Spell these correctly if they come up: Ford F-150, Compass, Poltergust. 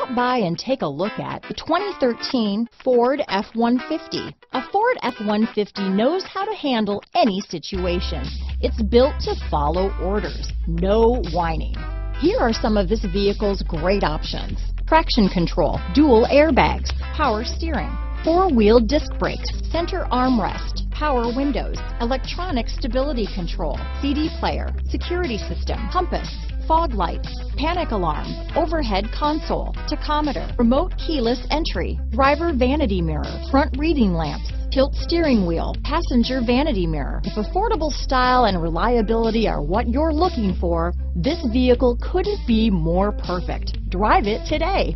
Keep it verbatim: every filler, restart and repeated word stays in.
Stop by and take a look at the twenty thirteen Ford F one fifty. A Ford F one fifty knows how to handle any situation. It's built to follow orders, no whining. Here are some of this vehicle's great options: traction control, dual airbags, power steering, four-wheel disc brakes, center armrest, power windows, electronic stability control, C D player, security system, compass, fog lights, panic alarm, overhead console, tachometer, remote keyless entry, driver vanity mirror, front reading lamps, tilt steering wheel, passenger vanity mirror. If affordable style and reliability are what you're looking for, this vehicle couldn't be more perfect. Drive it today.